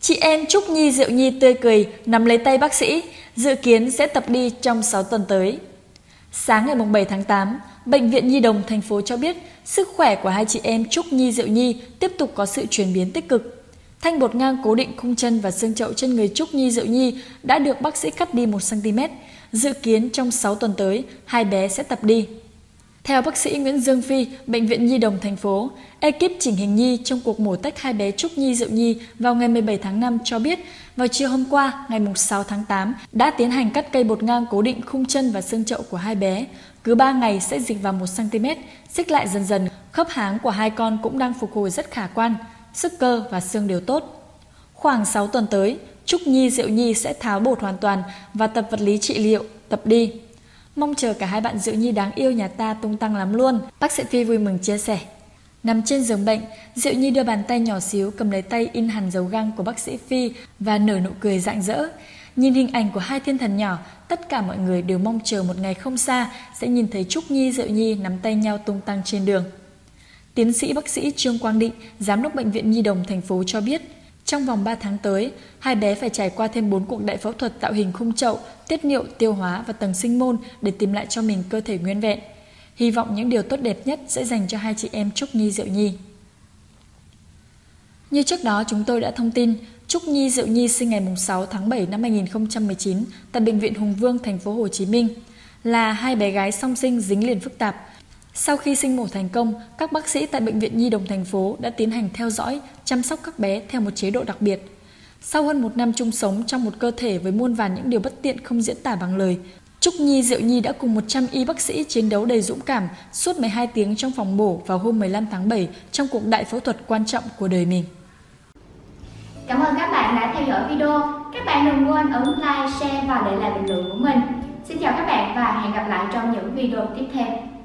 Chị em Trúc Nhi Diệu Nhi tươi cười nắm lấy tay bác sĩ, dự kiến sẽ tập đi trong 6 tuần tới. Sáng ngày 7 tháng 8, Bệnh viện Nhi Đồng Thành phố cho biết sức khỏe của hai chị em Trúc Nhi Diệu Nhi tiếp tục có sự chuyển biến tích cực. Thanh bột ngang cố định khung chân và xương chậu trên người Trúc Nhi Diệu Nhi đã được bác sĩ cắt đi 1 cm. Dự kiến trong 6 tuần tới, hai bé sẽ tập đi. Theo bác sĩ Nguyễn Dương Phi, Bệnh viện Nhi Đồng Thành phố, ekip chỉnh hình nhi trong cuộc mổ tách hai bé Trúc Nhi Diệu Nhi vào ngày 17 tháng 5 cho biết, vào chiều hôm qua, ngày 6 tháng 8, đã tiến hành cắt cây bột ngang cố định khung chân và xương chậu của hai bé. Cứ 3 ngày sẽ dịch vào 1 cm, xích lại dần dần, khớp háng của hai con cũng đang phục hồi rất khả quan, sức cơ và xương đều tốt. Khoảng 6 tuần tới, Trúc Nhi Diệu Nhi sẽ tháo bột hoàn toàn và tập vật lý trị liệu, tập đi. Mong chờ cả hai bạn Diệu Nhi đáng yêu nhà ta tung tăng lắm luôn, bác sĩ Phi vui mừng chia sẻ. Nằm trên giường bệnh, Diệu Nhi đưa bàn tay nhỏ xíu cầm lấy tay in hẳn dấu găng của bác sĩ Phi và nở nụ cười rạng rỡ. Nhìn hình ảnh của hai thiên thần nhỏ, tất cả mọi người đều mong chờ một ngày không xa sẽ nhìn thấy Trúc Nhi Diệu Nhi nắm tay nhau tung tăng trên đường. Tiến sĩ bác sĩ Trương Quang Định, giám đốc Bệnh viện Nhi Đồng Thành phố cho biết, trong vòng 3 tháng tới, hai bé phải trải qua thêm 4 cuộc đại phẫu thuật tạo hình khung chậu, tiết niệu, tiêu hóa và tầng sinh môn để tìm lại cho mình cơ thể nguyên vẹn. Hy vọng những điều tốt đẹp nhất sẽ dành cho hai chị em Trúc Nhi Diệu Nhi. Như trước đó chúng tôi đã thông tin, Trúc Nhi Diệu Nhi sinh ngày 6 tháng 7 năm 2019 tại Bệnh viện Hùng Vương, thành phố Hồ Chí Minh, là hai bé gái song sinh dính liền phức tạp. Sau khi sinh mổ thành công, các bác sĩ tại Bệnh viện Nhi Đồng Thành phố đã tiến hành theo dõi, chăm sóc các bé theo một chế độ đặc biệt. Sau hơn 1 năm chung sống trong một cơ thể với muôn vàn những điều bất tiện không diễn tả bằng lời, Trúc Nhi Diệu Nhi đã cùng 100 y bác sĩ chiến đấu đầy dũng cảm suốt 12 tiếng trong phòng mổ vào hôm 15 tháng 7 trong cuộc đại phẫu thuật quan trọng của đời mình. Cảm ơn các bạn đã theo dõi video. Các bạn đừng quên ấn like, share và để lại bình luận của mình. Xin chào các bạn và hẹn gặp lại trong những video tiếp theo.